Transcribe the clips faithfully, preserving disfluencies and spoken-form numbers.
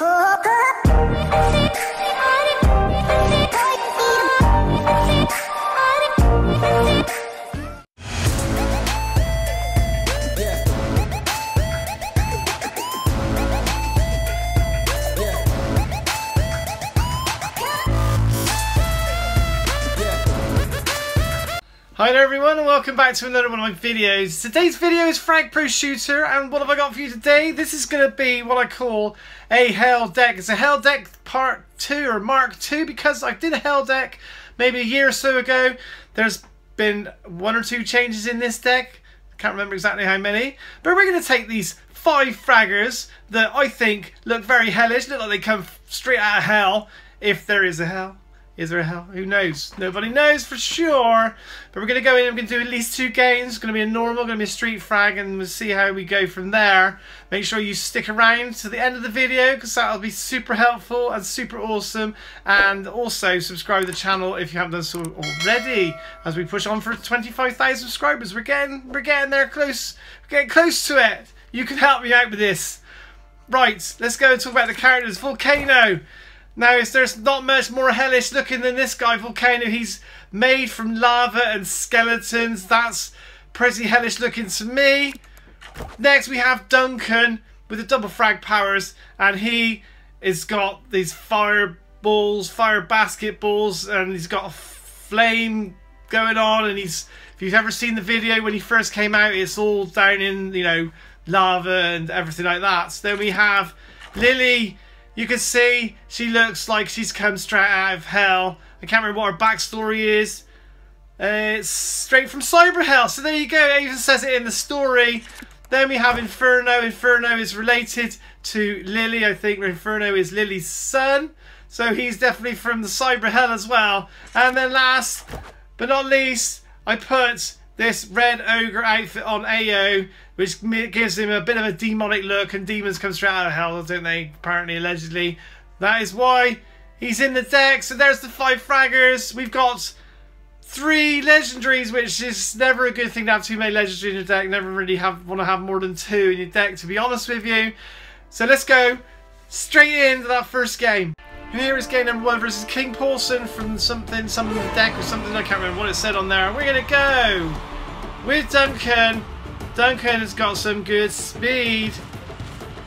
Hi there everyone and welcome back to another one of my videos. Today's video is Frag Pro Shooter, and what have I got for you today? This is going to be what I call a Hell Deck. It's a Hell Deck Part two or Mark two, because I did a Hell Deck maybe a year or so ago. There's been one or two changes in this deck. I can't remember exactly how many. But we're going to take these five fraggers that I think look very hellish. Look like they come straight out of hell, if there is a hell. Is there a hell? Who knows? Nobody knows for sure. But we're going to go in and we're going to do at least two games. It's going to be a normal, going to be a street frag, and we'll see how we go from there. Make sure you stick around to the end of the video, because that'll be super helpful and super awesome. And also subscribe to the channel if you haven't done so already, as we push on for twenty-five thousand subscribers. We're getting, we're getting there close. We're getting close to it. You can help me out with this. Right, let's go and talk about the characters. Volcano. Now, there's not much more hellish looking than this guy, Volcano. He's made from lava and skeletons. That's pretty hellish looking to me. Next, we have Duncan with the double frag powers. And he has got these fireballs, fire basketballs, and he's got a flame going on. And he's, if you've ever seen the video when he first came out, it's all down in, you know, lava and everything like that. So then we have Lily. You can see she looks like she's come straight out of hell. I can't remember what her backstory is. Uh, it's straight from cyber hell. So there you go. It even says it in the story. Then we have Inferno. Inferno is related to Lily. I think Inferno is Lily's son. So he's definitely from the cyber hell as well. And then last but not least, I put this red ogre outfit on A O, which gives him a bit of a demonic look, and demons come straight out of hell, don't they? Apparently, allegedly. That is why he's in the deck. So there's the five fraggers. We've got three legendaries, which is never a good thing to have too many legendaries in your deck. Never really have want to have more than two in your deck, to be honest with you. So let's go straight into that first game. Here is game number one versus King Paulson from something, some deck or something, I can't remember what it said on there. We're going to go with Duncan. Duncan has got some good speed.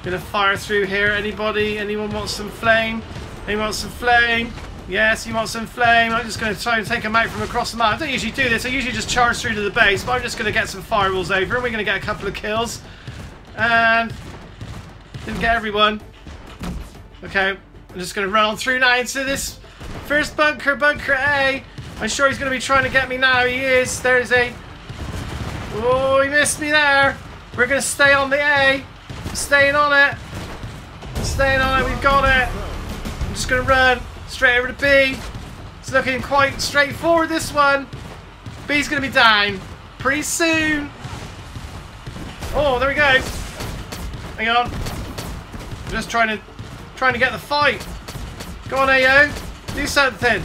Going to fire through here. Anybody? Anyone wants some flame? Anyone wants some flame? Yes, you want some flame? I'm just going to try and take them out from across the map. I don't usually do this. I usually just charge through to the base, but I'm just going to get some firewalls over and we're going to get a couple of kills. And didn't get everyone. Okay. I'm just going to run on through now into this first bunker, bunker A. I'm sure he's going to be trying to get me now. He is. There's a... Oh, he missed me there. We're going to stay on the A. I'm staying on it. I'm staying on it. We've got it. I'm just going to run straight over to B. It's looking quite straightforward, this one. B's going to be down pretty soon. Oh, there we go. Hang on. I'm just trying to... Trying to get the fight. Go on, A O. Do something.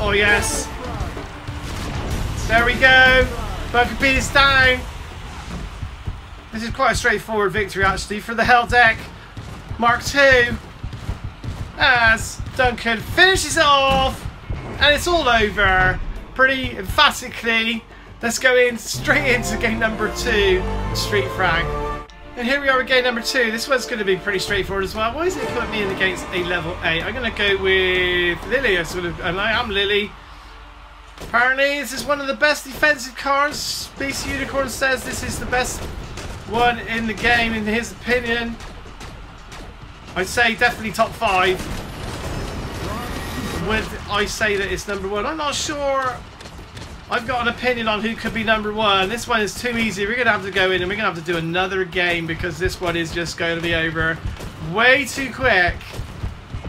Oh, yes. There we go. Bunker B is down. This is quite a straightforward victory, actually, for the Hell Deck Mark two. As Duncan finishes it off. And it's all over. Pretty emphatically. Let's go in straight into game number two. Street Frag. And here we are with game number two. This one's going to be pretty straightforward as well. Why is it putting me in against a level eight? I'm going to go with Lily. I sort of, and I am Lily. Apparently, this is one of the best defensive cards. Beast Unicorn says this is the best one in the game, in his opinion. I'd say definitely top five. Would I say that it's number one? I'm not sure. I've got an opinion on who could be number one. This one is too easy. We're going to have to go in and we're going to have to do another game, because this one is just going to be over way too quick.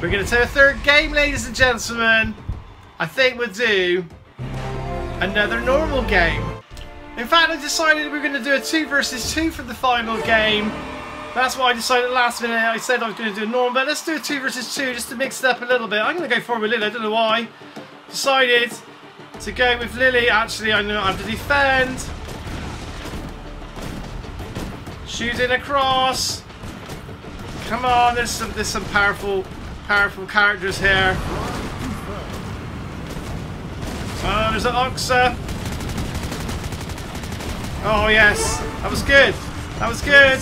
We're going to do a third game, ladies and gentlemen. I think we'll do another normal game. In fact, I decided we're going to do a two versus two for the final game. That's what I decided last minute. I said I was going to do a normal, but let's do a two versus two just to mix it up a little bit. I'm going to go for with Lily. I don't know why. Decided to go with Lily. Actually, I know I have to defend. Shooting across. Come on, there's some there's some powerful powerful characters here. Oh, there's an Oxa. Oh yes, that was good. That was good.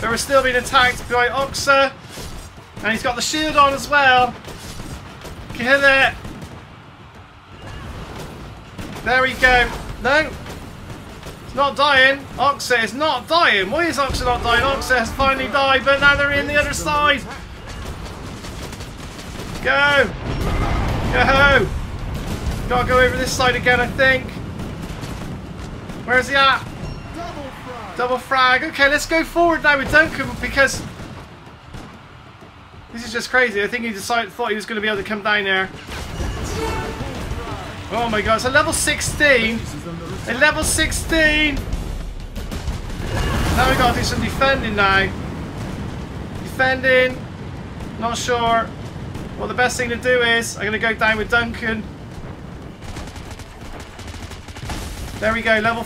But we're still being attacked by Oxa, and he's got the shield on as well. Kill it. There we go. No, it's not dying. Oxa is not dying. Why is Oxa not dying? Oxa has finally died, but now they're in the other side. Go. Go. Gotta go over this side again, I think. Where's he at? Double frag. Double frag. Okay, let's go forward now with Duncan, because this is just crazy. I think he decided, thought he was going to be able to come down there. Oh my god, it's a level sixteen. A level sixteen. Now we got to do some defending now. Defending. Not sure. Well, the best thing to do is I'm going to go down with Duncan. There we go, level.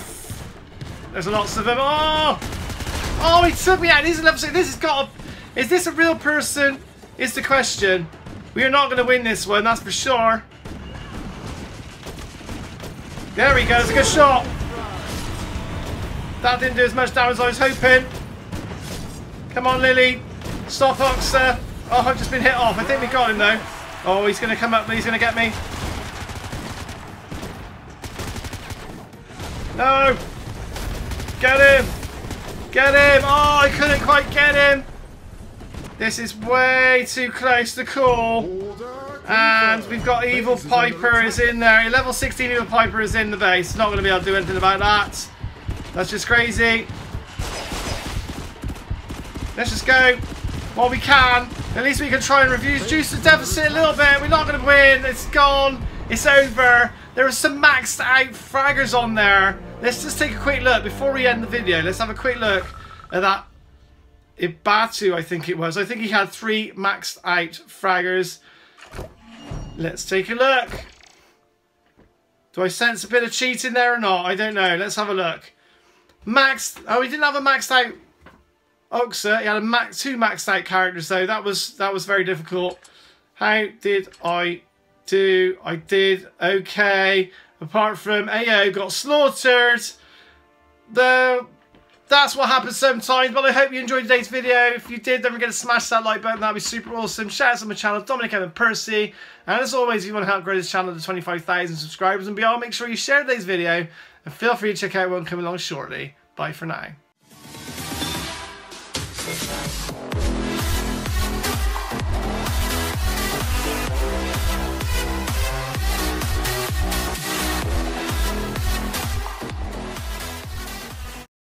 There's lots of them. Oh! Oh, he took me out. This is level six. This has got a. Is this a real person? Is the question. We are not going to win this one, that's for sure. There we go. That's a good shot. That didn't do as much damage as I was hoping. Come on, Lily. Stop, Oxar. Oh, I've just been hit off. I think we got him, though. Oh, he's going to come up. He's going to get me. No! Get him! Get him! Oh, I couldn't quite get him! This is way too close to call. And we've got Evil Piper is in there. Level sixteen Evil Piper is in the base. Not going to be able to do anything about that. That's just crazy. Let's just go while we can. At least we can try and reduce the deficit a little bit. We're not going to win. It's gone. It's over. There are some maxed out fraggers on there. Let's just take a quick look before we end the video. Let's have a quick look at that Ibatu, I think it was. I think he had three maxed out fraggers. Let's take a look. Do I sense a bit of cheating there or not? I don't know. Let's have a look. Maxed. Oh, he didn't have a maxed out Oxa. He had a max, two maxed out characters though. That was that was very difficult. How did I do? I did okay. Apart from A O got slaughtered. Though that's what happens sometimes. But I hope you enjoyed today's video. If you did, don't forget to smash that like button. That'd be super awesome. Shout out to my channel, Dominic Evan Percy. And as always, if you want to help grow this channel to twenty-five thousand subscribers and beyond, make sure you share today's video. And feel free to check out one coming along shortly. Bye for now.